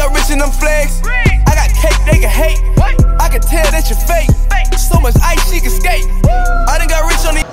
got rich in them flags. I got cake, they can hate. I can tell that you're fake. So much ice, she can skate. I done got rich on the.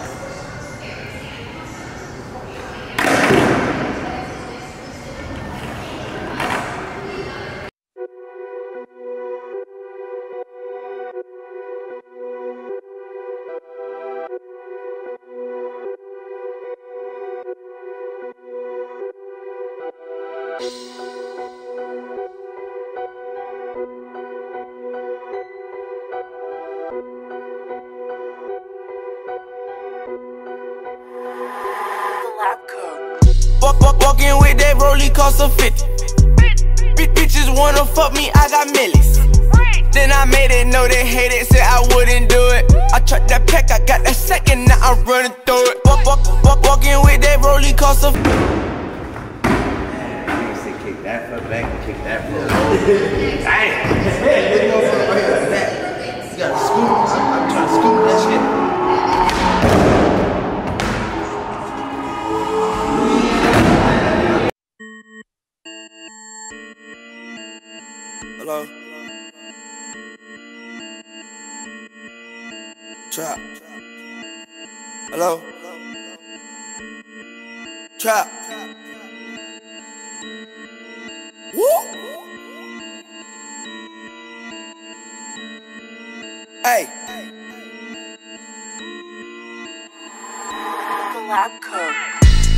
Walking with that rollie cost a 50. Bitches wanna fuck me, I got millies. Then I made it, know they hate it, said I wouldn't do it. I tried that pack, I got that second, now I'm running through it. Walking with that rollie cost a 50. Man, you said kick that foot back and kick that foot. Damn! You gotta scoop, I'm trying to scoop that shit. Hello. Trap. Hello. Trap. Woo. Hey.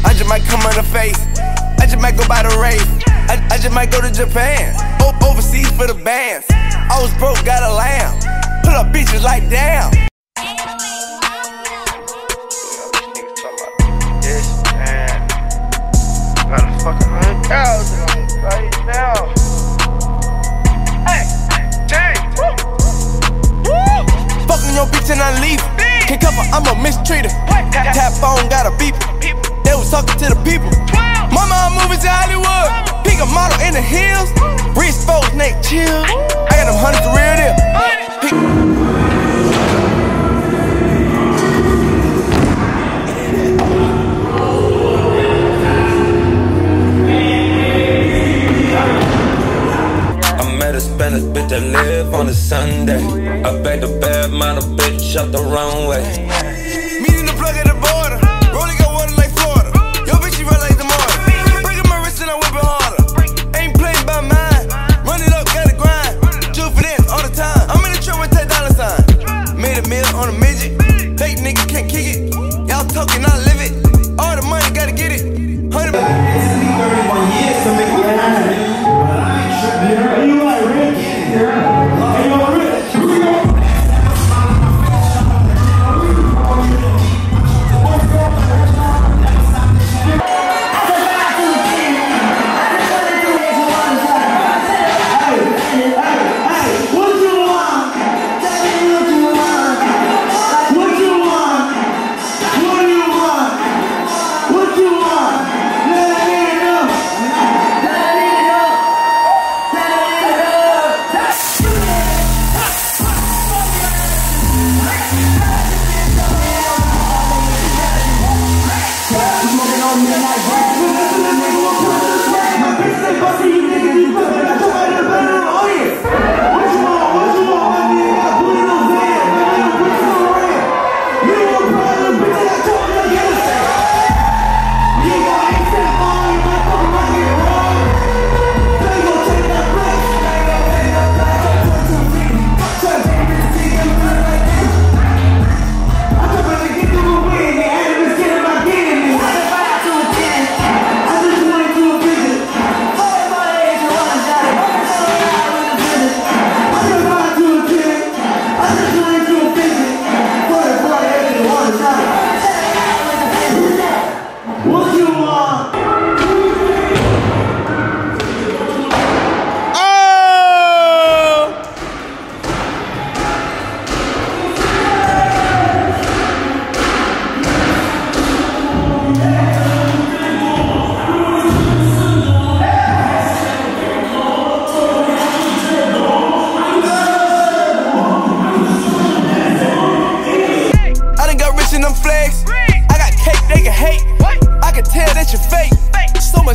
I just might come on the face. I just might go by the race. I just might go to Japan. Overseas for the bands. I was broke, got a lamb. Put up bitches like damn. Got a fucking 100,000 right now. Hey, hey, woo. Fucking your bitch and I leave. Can't cover, I'm a mistreater. Tap phone, got a beep. They was talking to the people. Mama, I'm moving to Hollywood. Pick a model in the hills. Wrist folks, neck chill. I got them hundreds to real deal. I met a Spanish bitch that live on a Sunday. I begged a bad model bitch up the wrong way.